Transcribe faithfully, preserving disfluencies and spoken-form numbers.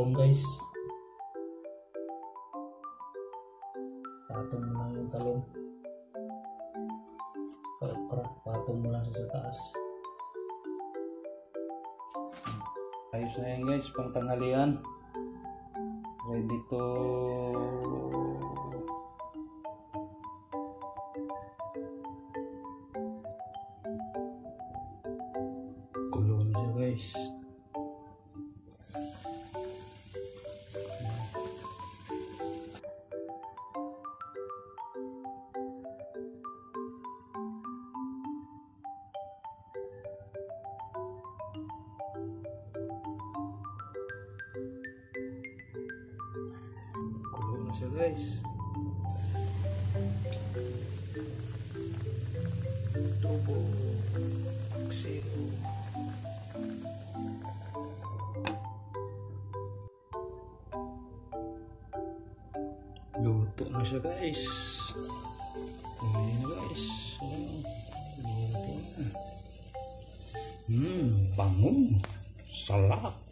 talong, guys. Patong mo lang yung talong. Okra, patong mo lang sa taas. Ayos na yan, guys, pang tanghalian. Ready to kulon siya, guys. So guys, tubo, aksero. Luto na siya, guys. Ayan na, guys. So, luto na. Hmm, bango. Salap.